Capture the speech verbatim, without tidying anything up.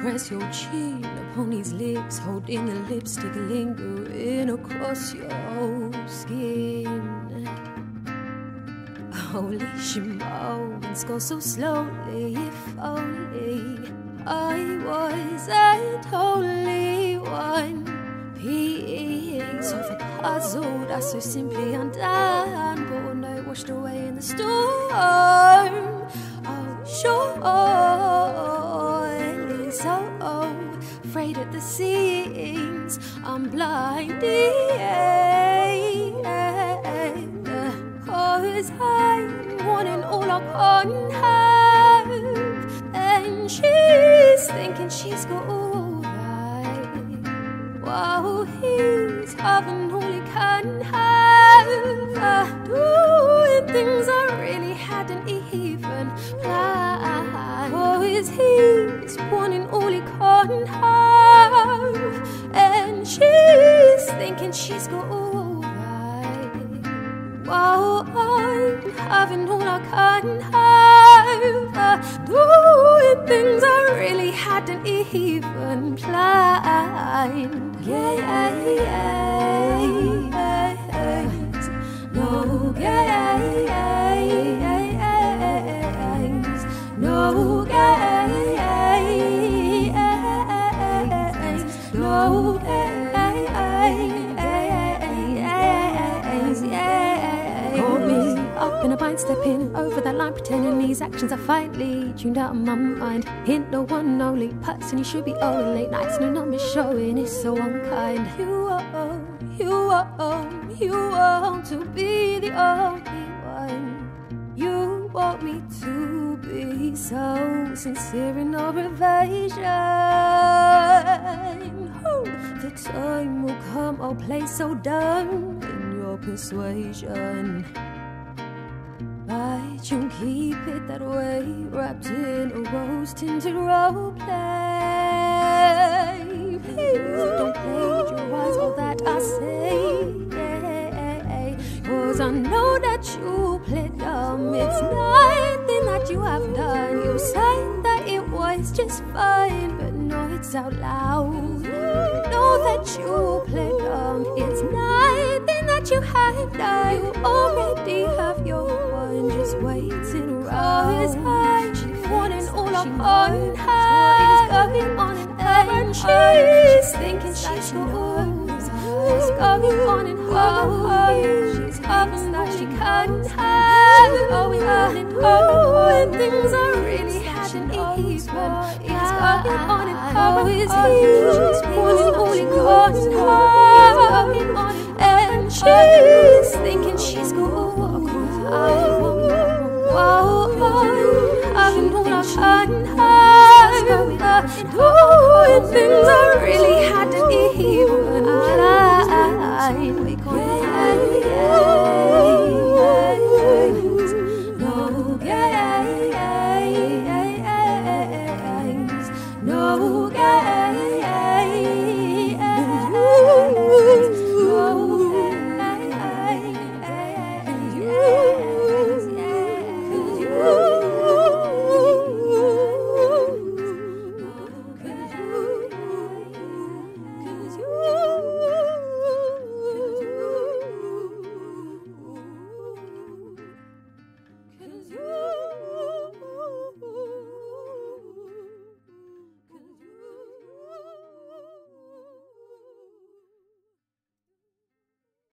Press your chin upon his lips, holding the lipstick lingering across your skin. Holy shimo, it's gone so slowly. If only I was a holy one piece of a puzzle that's so simply undone, but all night washed away in the storm. Oh, sure. Afraid at the scenes, I'm blinded. Cause I'm wanting all I can have, and she's thinking she's got all right, while he's having all he can have, doing things I really hadn't even planned. Cause he's wanting all he can have, and she's thinking she's got all right, while I'm having all I can have, doing things I really hadn't even planned. Gays, no gays, no gays. Oh, caught me up in a bind, stepping over that line, pretending these actions are finally tuned out of my mind. Hint no one, only person you should be owing. Late nights, no numbers showing, it's so unkind. You are old, you are old, you are old to be the only one. You want me to be so sincere in no evasion. The time will come, I'll play so dumb in your persuasion, but you keep it that way, wrapped in a rose-tinted roleplay. Please don't plagiarize all that I say, cause I know that you play dumb. It's nothing that you have done. You said that it was just fine, but no, it's out loud. Know that you play dumb. It's nothing that you have done. You already have your one, just waiting around. Cause I'm wanting all I can have, and she's thinking she's got all that's going on in her. She's having that she can't have. And things I really hadn't even. How is he just wanting all he can't have, and she's thinking she's got all right, while I'm having all I can have, doing